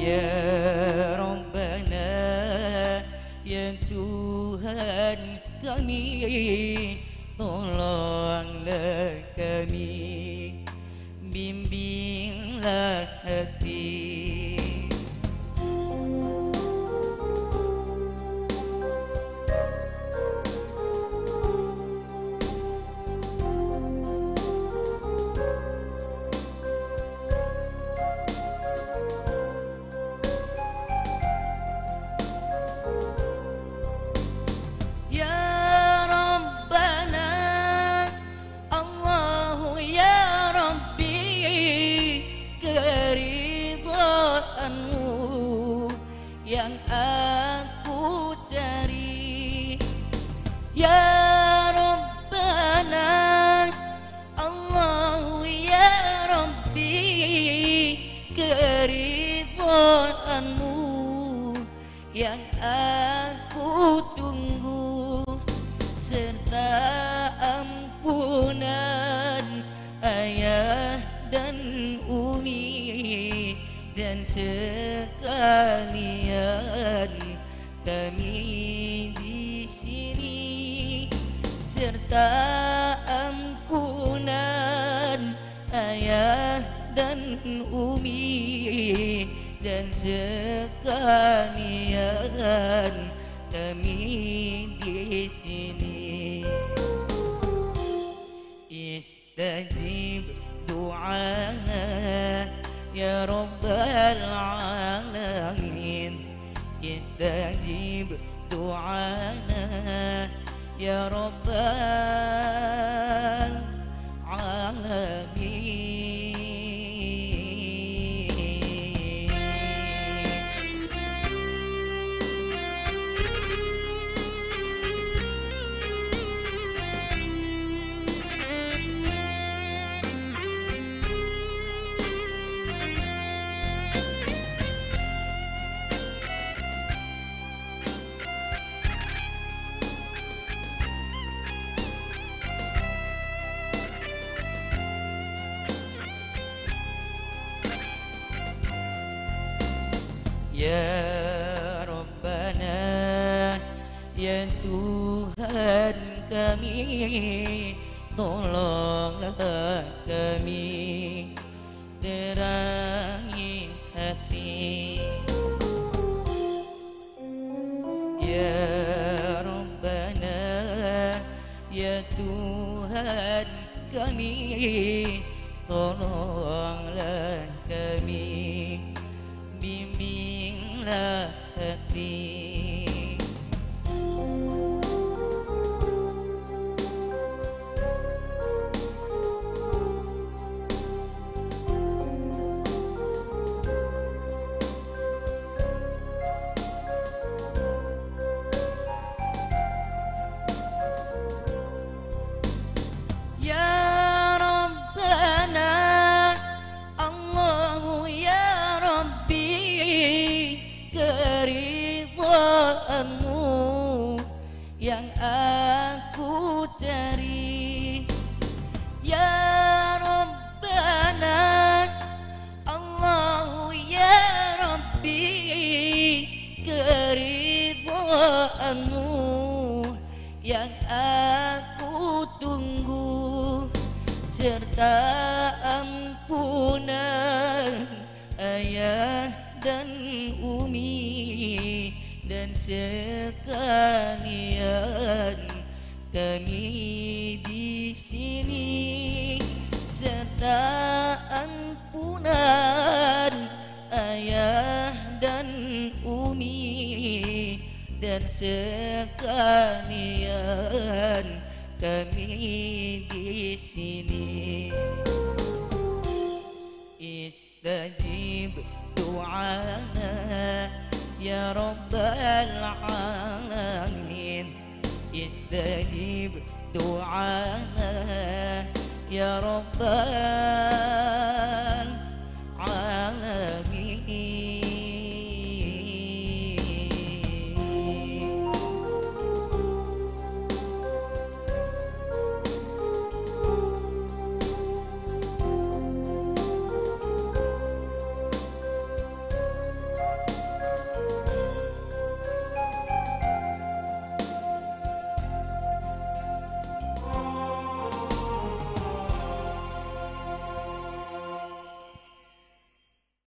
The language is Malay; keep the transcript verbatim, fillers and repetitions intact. Ya Rabbana, ya Tuhan kami, tolonglah kami, bimbinglah hati. Yang aku cari, ya Rabbana Allah, ya Rabbi, keridhaanmu yang aku tunggu, serta ampunan ayah dan umi dan sekalian kami di sini, serta ampunan ayah dan umi dan sekalian kami di sini. Istajib doa ya Rabbal Alamin, istajib doana ya Rabbal Alamin. Ya Rabbana, ya Tuhan kami, tolonglah kami, terangi hati. Ya Rabbana, ya Tuhan kami, tolonglah kami, bimbinglah hati. Yang aku cari, ya Rabbana Allah, ya Rabbi, keridhaanmu yang aku tunggu, serta ampunan ayah dan umi dan sekalian kami di sini, serta ampunan ayah dan umi dan sekalian kami di sini. Istajib doana ya Rabbal Alamin, istajib doana ya Rabbal